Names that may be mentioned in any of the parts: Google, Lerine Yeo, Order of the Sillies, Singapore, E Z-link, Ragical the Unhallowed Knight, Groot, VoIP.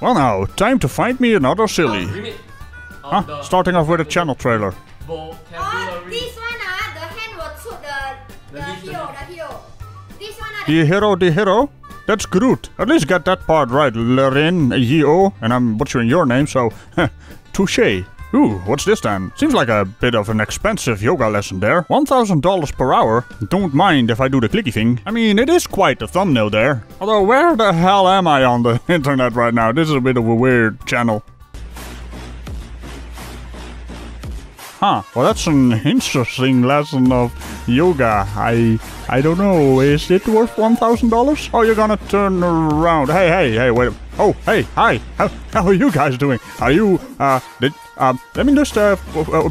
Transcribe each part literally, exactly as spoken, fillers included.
Well now, time to find me another silly. Oh, huh? Starting off with a channel trailer. Oh, this one, uh, the hand will shoot the, the hero, the hero. This one, uh, the hero, the hero? That's Groot. At least get that part right, Lerine Yeo, and I'm butchering your name, so, touche. Ooh, what's this then? Seems like a bit of an expensive yoga lesson there. one thousand dollars per hour? Don't mind if I do the clicky thing. I mean, it is quite a thumbnail there. Although, where the hell am I on the internet right now? This is a bit of a weird channel. Huh, well that's an interesting lesson of yoga. I I don't know, is it worth one thousand dollars? Oh, you're gonna turn around. Hey, hey, hey, wait. Oh, hey, hi. How, how are you guys doing? Are you, uh, did... Um, let me just uh,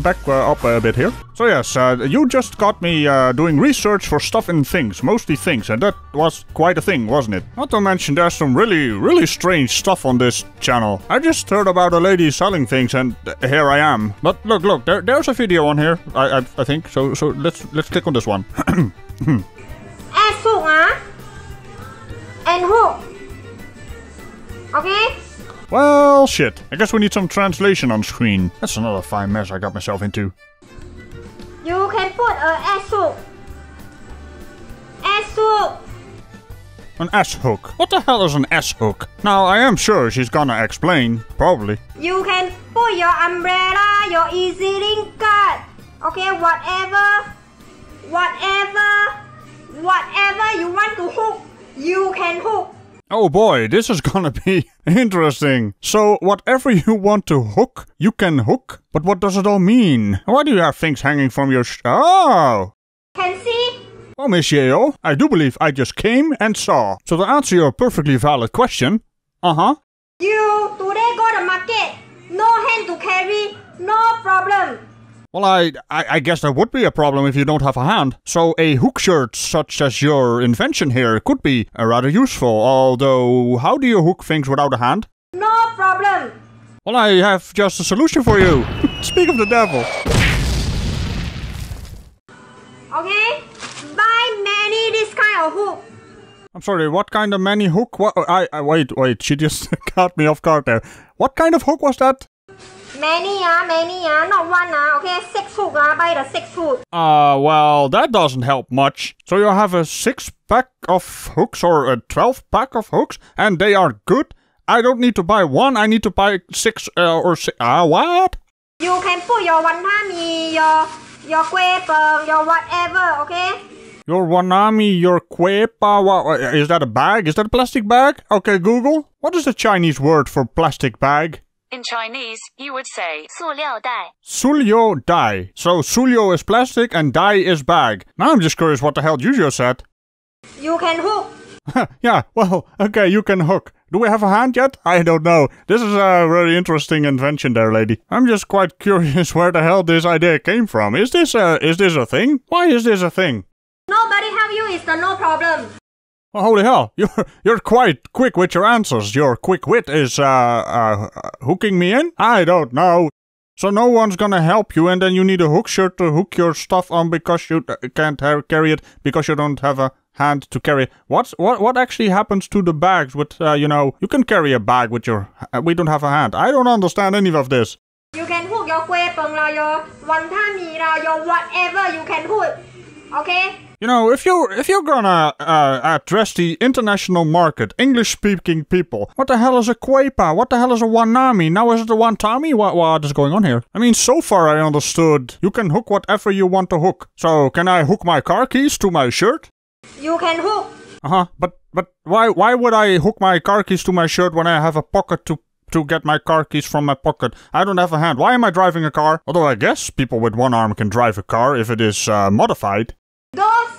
back uh, up a bit here. So yes, uh, you just got me uh, doing research for stuff and things, mostly things, and that was quite a thing, wasn't it? Not to mention there's some really, really strange stuff on this channel. I just heard about a lady selling things, and here I am. But look, look, there, there's a video on here, I, I, I think. So, so let's let's click on this one. And who? Okay. Well, shit. I guess we need some translation on screen. That's another fine mess I got myself into. You can put an ass hook. Ass hook. An ass hook. What the hell is an ass hook? Now, I am sure she's gonna explain. Probably. You can put your umbrella, your easy link card. Okay, whatever. Whatever. Whatever you want to hook, you can hook. Oh boy, this is gonna be interesting. So, whatever you want to hook, you can hook? But what does it all mean? Why do you have things hanging from your sh- Oh! Can see? Well, Miss Yeo, I do believe I just came and saw. So to answer your perfectly valid question, uh-huh. You, today go to market. No hand to carry, no problem. Well, I, I I guess that would be a problem if you don't have a hand. So a hook shirt such as your invention here could be uh, rather useful. Although, how do you hook things without a hand? No problem. Well, I have just a solution for you. Speak of the devil. Okay, buy many this kind of hook. I'm sorry, what kind of many hook? What? I, I wait, wait. She just caught me off guard there. What kind of hook was that? Many, uh, many, uh, not one, uh, okay, six hook, uh, buy the six hook. Ah, uh, well, that doesn't help much. So you have a six pack of hooks or a twelve pack of hooks, and they are good? I don't need to buy one, I need to buy six, uh, or six, ah, uh, what? You can put your wanami, your, your kuepa, your whatever, okay? Your wanami, your kuepa, what, is that a bag? Is that a plastic bag? Okay, Google, what is the Chinese word for plastic bag? In Chinese, you would say "suliao dai." Suliao dai. So suliao is plastic and dai is bag. Now I'm just curious what the hell you just said. You can hook. Yeah, well, okay, you can hook. Do we have a hand yet? I don't know. This is a really interesting invention there, lady. I'm just quite curious where the hell this idea came from. Is this a, is this a thing? Why is this a thing? Nobody help you is the no problem. Well, holy hell, you're, you're quite quick with your answers. Your quick wit is, uh, uh, hooking me in? I don't know. So no one's gonna help you, and then you need a hook shirt to hook your stuff on because you can't carry it, because you don't have a hand to carry it. What's, what, what actually happens to the bags with, uh, you know, you can carry a bag with your, uh, we don't have a hand. I don't understand any of this. You can hook your kueh peng, your wonton mee, your whatever you can hook, okay? You know, if you're, if you're gonna uh, address the international market, English-speaking people, what the hell is a kuepa? What the hell is a wanami? Now is it a wantami? What, what is going on here? I mean, so far I understood you can hook whatever you want to hook. So, can I hook my car keys to my shirt? You can hook. Uh-huh, but, but why, why would I hook my car keys to my shirt when I have a pocket to to get my car keys from my pocket? I don't have a hand. Why am I driving a car? Although I guess people with one arm can drive a car if it is uh, modified. Those,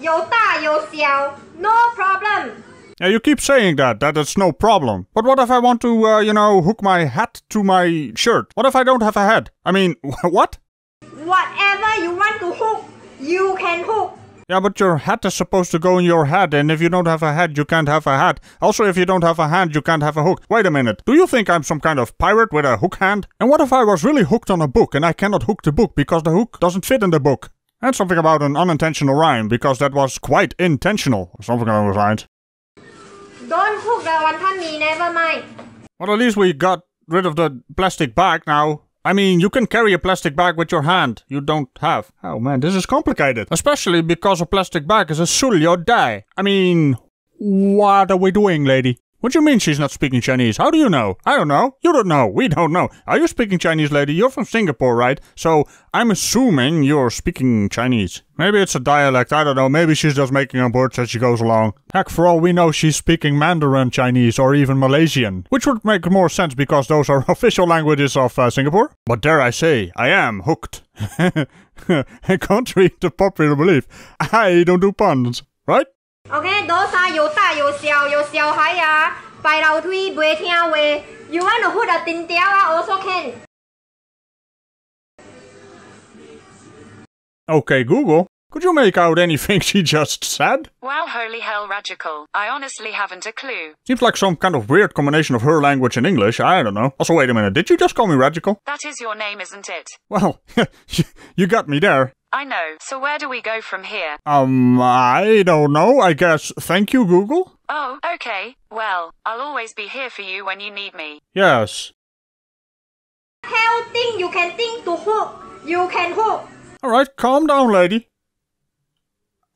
you da, you xiao, no problem. Yeah, you keep saying that, that it's no problem. But what if I want to, uh, you know, hook my hat to my shirt? What if I don't have a head? I mean, what? Whatever you want to hook, you can hook. Yeah, but your hat is supposed to go in your head, and if you don't have a head, you can't have a hat. Also, if you don't have a hand, you can't have a hook. Wait a minute, do you think I'm some kind of pirate with a hook hand? And what if I was really hooked on a book, and I cannot hook the book because the hook doesn't fit in the book? And something about an unintentional rhyme, because that was quite intentional. Something along those lines. Don't hook the wonton mee, never mind. Well, at least we got rid of the plastic bag now. I mean, you can carry a plastic bag with your hand. You don't have. Oh man, this is complicated. Especially because a plastic bag is a sulio dai. I mean, what are we doing, lady? What do you mean she's not speaking Chinese? How do you know? I don't know. You don't know. We don't know. Are you speaking Chinese, lady? You're from Singapore, right? So I'm assuming you're speaking Chinese. Maybe it's a dialect. I don't know. Maybe she's just making up words as she goes along. Heck, for all we know, she's speaking Mandarin Chinese or even Malaysian. Which would make more sense because those are official languages of uh, Singapore. But dare I say, I am hooked. Contrary to popular belief, I don't do puns, right? Okay, those are you ta you xiao you xiao hiya. By lao tui bui tia way. You want to put a tin tia also can. Okay, Google. Could you make out anything she just said? Wow, holy hell, Ragical. I honestly haven't a clue. Seems like some kind of weird combination of her language and English, I don't know. Also, wait a minute, did you just call me Ragical? That is your name, isn't it? Well, you got me there. I know, so where do we go from here? Um, I don't know, I guess. Thank you, Google? Oh, okay. Well, I'll always be here for you when you need me. Yes. Hell thing you can think to hook. You can hook. Alright, calm down, lady.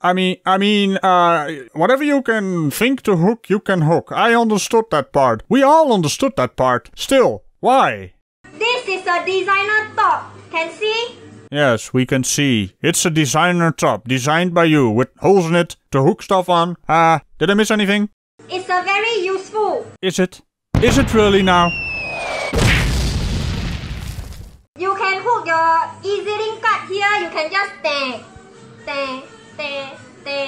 I mean, I mean, uh, whatever you can think to hook, you can hook. I understood that part. We all understood that part. Still, why? This is a designer top. Can see? Yes, we can see. It's a designer top, designed by you, with holes in it, to hook stuff on. Ah, uh, did I miss anything? It's a very useful. Is it? Is it really now? You can hook your E Z-link card here, you can just dang, dang.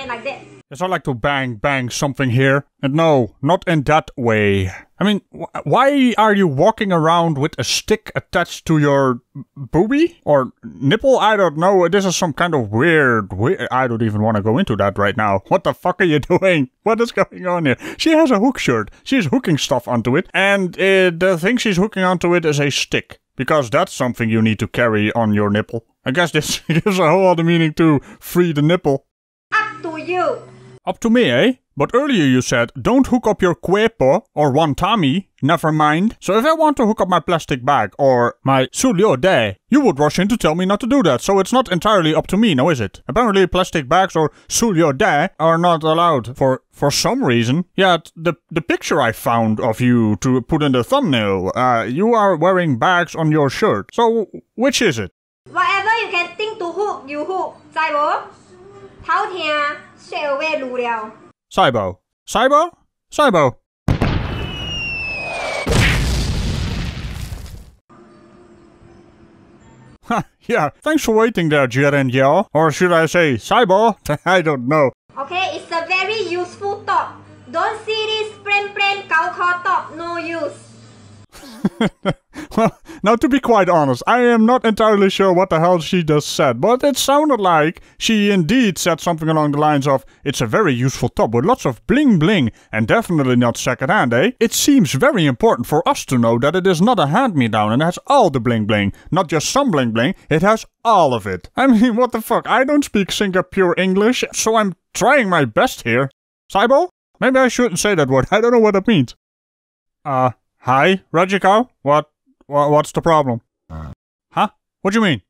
Like that. Yes, I like to bang, bang something here. And no, not in that way. I mean, wh why are you walking around with a stick attached to your boobie? Or nipple? I don't know. This is some kind of weird, weird... I don't even want to go into that right now. What the fuck are you doing? What is going on here? She has a hook shirt. She's hooking stuff onto it. And uh, the thing she's hooking onto it is a stick. Because that's something you need to carry on your nipple. I guess this gives a whole other meaning to free the nipple. Up to you. Up to me, eh? But earlier you said, don't hook up your cuerpo or wantami, never mind. So if I want to hook up my plastic bag or my sulio de, you would rush in to tell me not to do that. So it's not entirely up to me, now is it? Apparently plastic bags or sulio de are not allowed for for some reason. Yet the, the picture I found of you to put in the thumbnail, uh, you are wearing bags on your shirt. So which is it? Whatever you can think to hook, you hook. Saibo? Saibo. Saibo? Saibo. Ha, yeah. Thanks for waiting there, Lerine Yeo. Or should I say, Saibo? I don't know. Okay, it's a very useful top. Don't see this plain plain cow cow top, no use. Well, now to be quite honest, I am not entirely sure what the hell she just said, but it sounded like she indeed said something along the lines of, it's a very useful top with lots of bling bling and definitely not second hand, eh? It seems very important for us to know that it is not a hand-me-down and has all the bling bling, not just some bling bling, it has all of it. I mean, what the fuck, I don't speak Singapore English, so I'm trying my best here. Saibo? Maybe I shouldn't say that word, I don't know what it means. Uh... Hi, Ragical? What, what? What's the problem? Huh? What do you mean?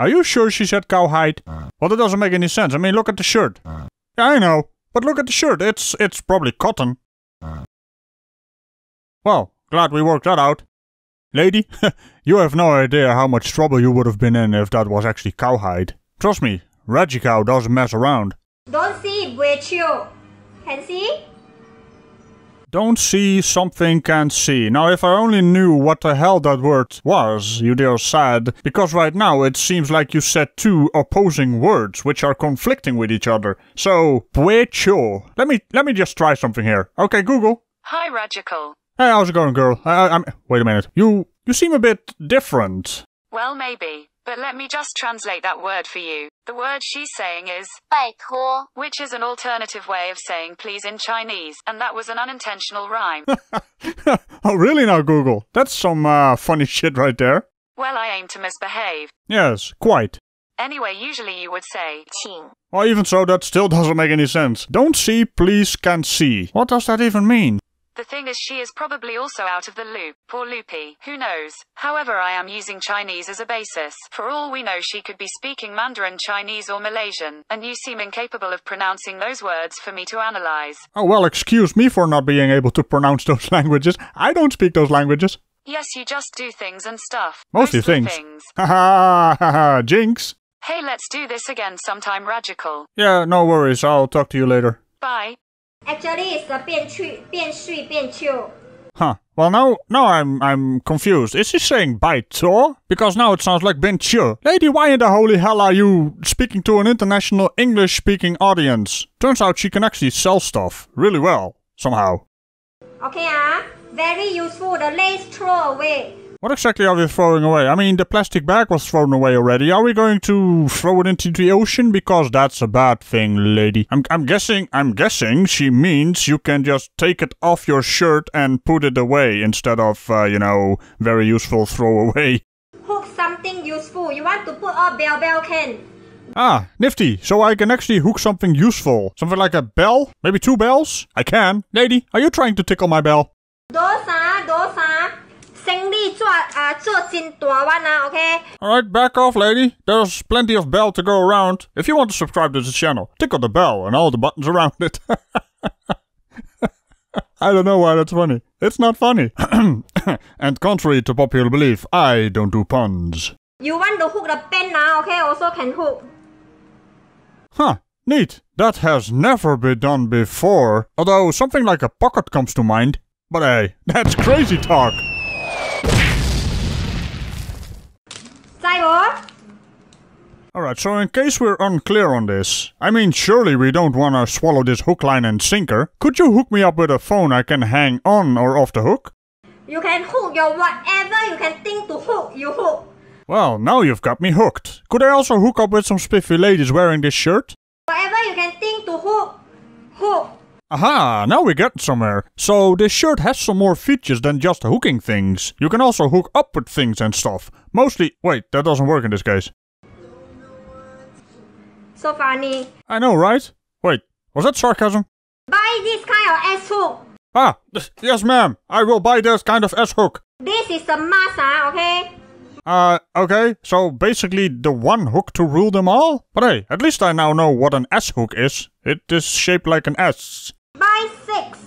Are you sure she said cowhide? Well, that doesn't make any sense. I mean, look at the shirt. Yeah, I know, but look at the shirt. It's it's probably cotton. Well, glad we worked that out. Lady, you have no idea how much trouble you would have been in if that was actually cowhide. Trust me, Ragical doesn't mess around. Don't see, Buechio. Can see? Don't see, something can't see. Now, if I only knew what the hell that word was, you dear sad, because right now it seems like you said two opposing words, which are conflicting with each other. So, puecho. Let me, let me just try something here. Okay, Google. Hi, Ragical. Hey, how's it going, girl? I, I'm, wait a minute. You, you seem a bit different. Well, maybe. But let me just translate that word for you. The word she's saying is 拜托, which is an alternative way of saying please in Chinese, and that was an unintentional rhyme. Oh, really now, Google? That's some uh, funny shit right there. Well, I aim to misbehave. Yes, quite. Anyway, usually you would say 请. Well, even so, that still doesn't make any sense. Don't see, please, can't see. What does that even mean? The thing is, she is probably also out of the loop. Poor Loopy. Who knows? However, I am using Chinese as a basis. For all we know, she could be speaking Mandarin Chinese or Malaysian, and you seem incapable of pronouncing those words for me to analyze. Oh, well, excuse me for not being able to pronounce those languages. I don't speak those languages. Yes, you just do things and stuff. Mostly, Mostly things. things. Ha ha ha ha, jinx. Hey, let's do this again sometime, Ragical. Yeah, no worries. I'll talk to you later. Bye. Actually, it's a 变去, 变去, 变去. Huh. Well, now, now I'm I'm confused. Is she saying bai to? Because now it sounds like ben chu. Lady, why in the holy hell are you speaking to an international English-speaking audience? Turns out she can actually sell stuff really well, somehow. Okay, ah. Uh, very useful. The lace throw away. What exactly are we throwing away? I mean, the plastic bag was thrown away already. Are we going to throw it into the ocean? Because that's a bad thing, lady. I'm, I'm guessing, I'm guessing she means you can just take it off your shirt and put it away instead of, uh, you know, very useful throwaway. Hook something useful. You want to put a bell bell can. Ah, nifty. So I can actually hook something useful. Something like a bell? Maybe two bells? I can. Lady, are you trying to tickle my bell? Dosa, dosa. Alright, back off, lady. There's plenty of bell to go around. If you want to subscribe to the channel, tickle the bell and all the buttons around it. I don't know why that's funny. It's not funny. And contrary to popular belief, I don't do puns. You want to hook the pen now, okay? Also can hook. Huh. Neat. That has never been done before. Although something like a pocket comes to mind. But hey, that's crazy talk. Alright, so in case we're unclear on this, I mean, surely we don't want to swallow this hook, line and sinker. Could you hook me up with a phone I can hang on or off the hook? You can hook your whatever you can think to hook, you hook. Well, now you've got me hooked. Could I also hook up with some spiffy ladies wearing this shirt? Whatever you can think to hook, hook. Aha, now we're getting somewhere. So this shirt has some more features than just hooking things. You can also hook up with things and stuff. Mostly, wait, that doesn't work in this case. So funny. I know, right? Wait, was that sarcasm? Buy this kind of S-hook. Ah, yes ma'am, I will buy this kind of S-hook. This is the must, huh, okay? Uh, okay, so basically the one hook to rule them all? But hey, at least I now know what an S-hook is. It is shaped like an S. Buy six.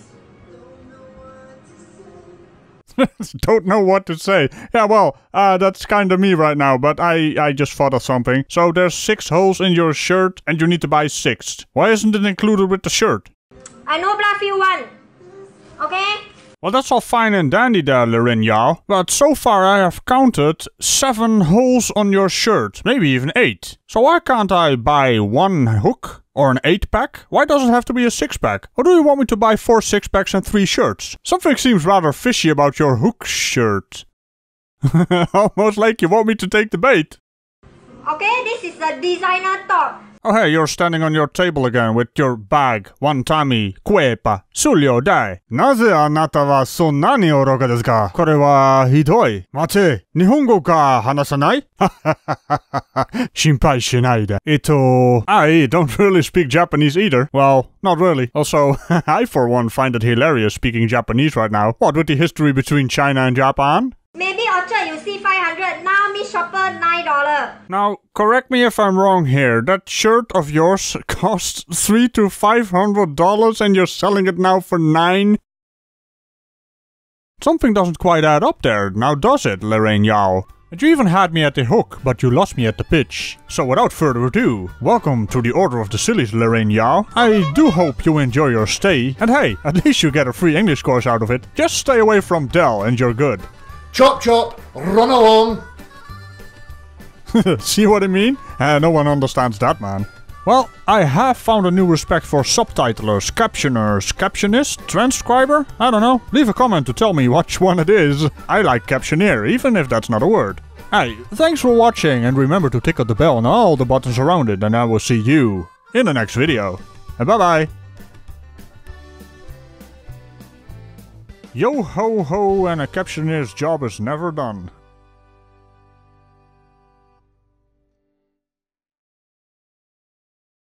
Don't know what to say. Yeah, well, uh, that's kind of me right now, but I, I just thought of something. So there's six holes in your shirt and you need to buy six. Why isn't it included with the shirt? I know bluffy one. Okay? Well, that's all fine and dandy there, Lerine Yeo. But so far I have counted seven holes on your shirt. Maybe even eight. So why can't I buy one hook? Or an eight pack? Why does it have to be a six pack? Or do you want me to buy four six packs and three shirts? Something seems rather fishy about your hook shirt. Almost like you want me to take the bait. Okay, this is a designer top. Oh hey, you're standing on your table again with your bag, wantami, kuepa, sulyo dai. Naze anata wa sonna ni oroka desu ka? Kore wa hidoi. Mate, nihongo ka hanasanai? Shinpai shinai de. Ito... I don't really speak Japanese either. Well, not really. Also, I for one find it hilarious speaking Japanese right now. What with the history between China and Japan? Maybe Orchard you see five hundred, now me shopper nine dollars. Now, correct me if I'm wrong here, that shirt of yours costs three to five hundred dollars and you're selling it now for nine? Something doesn't quite add up there, now does it, Lerine Yeo? And you even had me at the hook, but you lost me at the pitch. So without further ado, welcome to the Order of the Sillies, Lerine Yeo. I do hope you enjoy your stay, and hey, at least you get a free English course out of it. Just stay away from Dell and you're good. Chop chop, run along! See what I mean? Uh, no one understands that, man. Well, I have found a new respect for subtitlers, captioners, captionist, transcriber? I don't know. Leave a comment to tell me which one it is. I like captioneer, even if that's not a word. Hey, thanks for watching and remember to tickle the bell and all the buttons around it, and I will see you in the next video. And bye bye! Yo ho ho, and a captioneer's job is never done.